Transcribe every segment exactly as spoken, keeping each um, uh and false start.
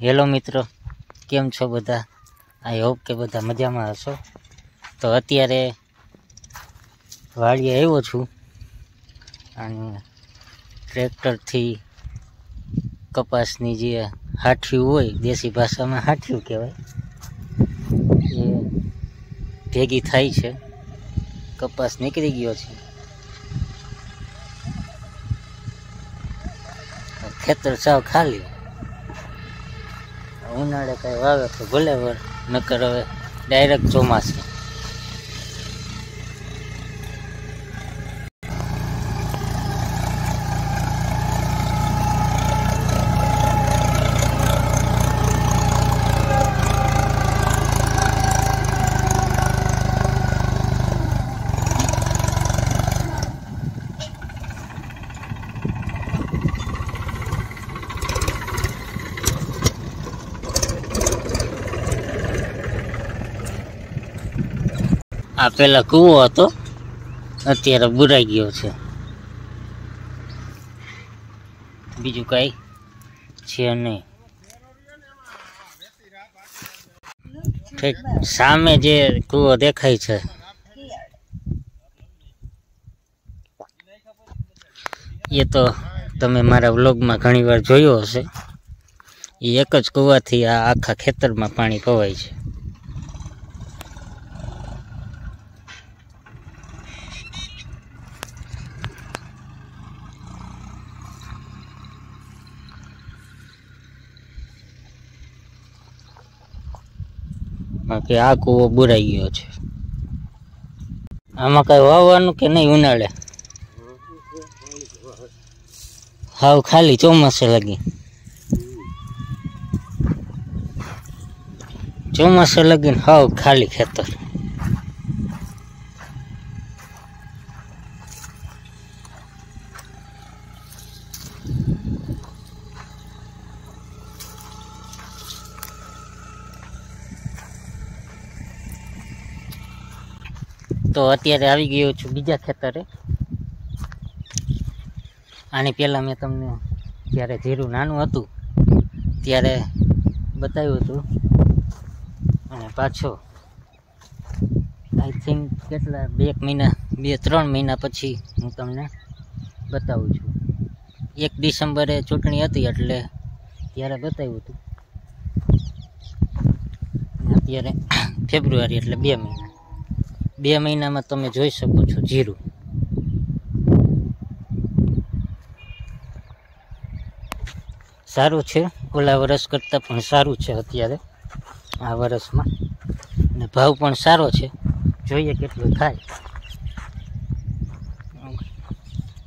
Hello મિત્રો, કેમ છો બધા? આઈ હોપ કે બધા મજામાં હશો। તો અત્યારે વાડીએ આવ્યો છું અને ટ્રેક્ટરથી કપાસની જે હાઠિયું હોય, દેશી ભાષામાં હાઠિયું કહેવાય, એ ભેગી થાય છે। કપાસ નીકળી ગયો છે ખેતર સાવ ખાલી। ઉનાળે કંઈ વાવે તો ભલે વર, નકર હવે ડાયરેક્ટ ચોમાસે। આ પેલા કૂવો હતો, અત્યારે બુરાઈ ગયો છે, બીજું કઈ છે નહીં। ઠીક સામે જે કૂવો દેખાય છે, એ તો તમે મારા વ્લોગમાં ઘણી વાર જોયો હશે। એ એક જ કૂવાથી આ આખા ખેતરમાં પાણી પવાય છે। બાકી આ કૂવો બુરાઈ ગયો છે। આમાં કઈ વાવવાનું કે નહીં? ઉનાળે હાવ ખાલી, ચોમાસે લગી ચોમાસે લગીને હાવ ખાલી ખેતર। तो अत्यारे आवी गयो छुं बीजा खेतरे। आने पहला मैं तमने त्यारे जीरु नानुं हतुं त्यारे बताव्युं हतुं। अने पाछो आई थिंक केटला बे महीना बे त्रण महीना पछी हूँ तमने बतावुं छुं। एक डिसेम्बरे चूंटणी हती एटले त्यारे बताव्युं हतुं। अत्यारे फेब्रुआरी एटले बे महीना બે મહિનામાં તમે જોઈ શકો છો જીરું। સારું છે, ઓલા વરસ કરતાં પણ સારું છે અત્યારે આ વરસમાં, અને ભાવ પણ સારો છે। જોઈએ કેટલું થાય।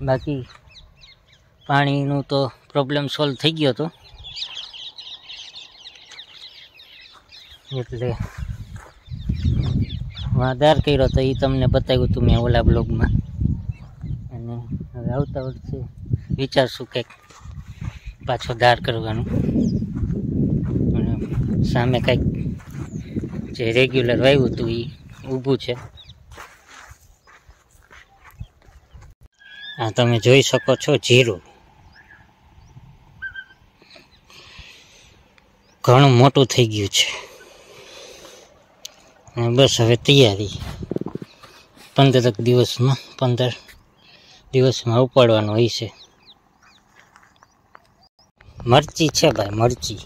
બાકી પાણીનું તો પ્રોબ્લેમ સોલ્વ થઈ ગયો હતો, એટલે વાંધાર કર્યો તો એ તમને બતાવ્યું હતું મેં ઓલા બ્લોગમાં। અને હવે આવતા વર્ષે વિચારશું કે પાછો ધાર કરવાનું, અને સામે કંઈક જે રેગ્યુલર વાવ્યું હતું એ ઊભું છે। આ તમે જોઈ શકો છો જીરું, ઘણું મોટું થઈ ગયું છે। बस हवे तैयारी, पंदरक दिवस में पंदर दिवस में उपाड़वानुं होय छे। मरची छे भाई, मरची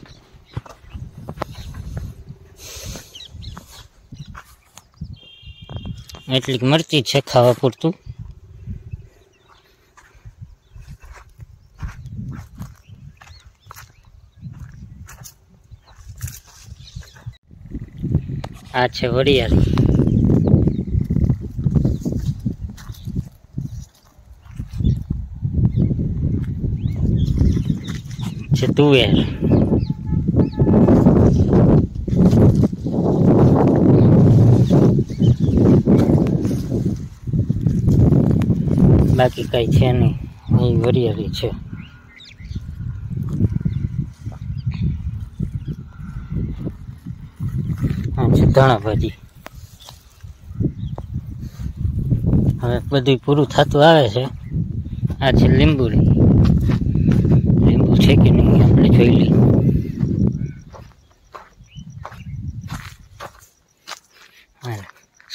एटली मरची छे खावा पूरतुं। આ છે વરિયાળી, છે તુવેર, બાકી કઈ છે નહીં, અહીં વરિયાળી છે। ધાણા ભાજી હવે બધું પૂરું થતું આવે છે। આ છે લીંબુ, લીંબુ છે કે નહીં આપણે જોઈ લઈએ।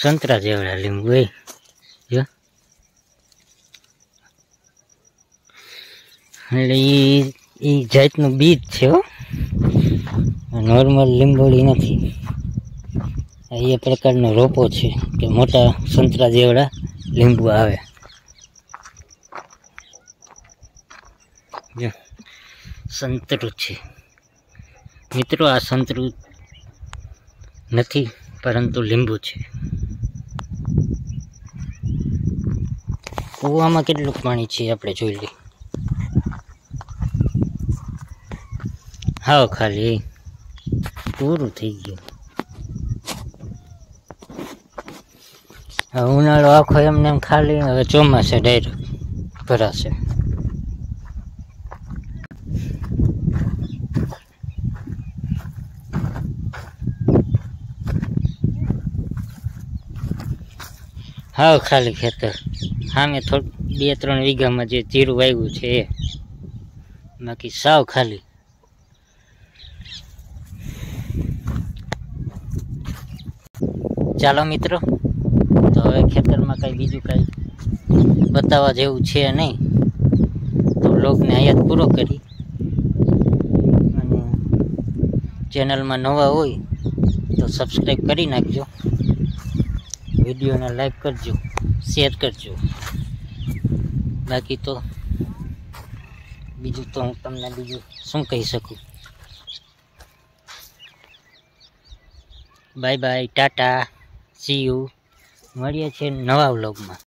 Son tras de la lengüe. ¿Ya? Y ya no vi, ¿yo? Normal limboli no tiene. Ahí es precar no ropo, ¿sí? Que mota son tras de la limbo ave. Ya. संतरू छे मित्रों आ संतरू नहीं परंतु लींबू छे। कूवा में केटलुं पाणी छे आपणे जोई लईए। हाव खाली पूरू थई गयुं। हवे उनाळो आखो एमने एम खाली हवे चोमासे डायरेक्ट भराशे। हाँ खाली खेतर हाँ मैं थोड़ा बे त्रण वीघा में जो जीरु वाव्यु छे बाकी साव खाली। चलो मित्रों तो हवे खेतर में कई बीजू कई बतावा जेवुं छे नहीं तो लोग ने आयात पूरो करी। चेनल में नवा होय तो सब्सक्राइब करी नाखजो, वीडियो ने लाइक करजो, शेयर करजो। बाकी तो बीजू तो हूँ तमने बीजू शू कही सकूँ। Bye bye Tata see you. मळीए छे नवा व्लॉग में।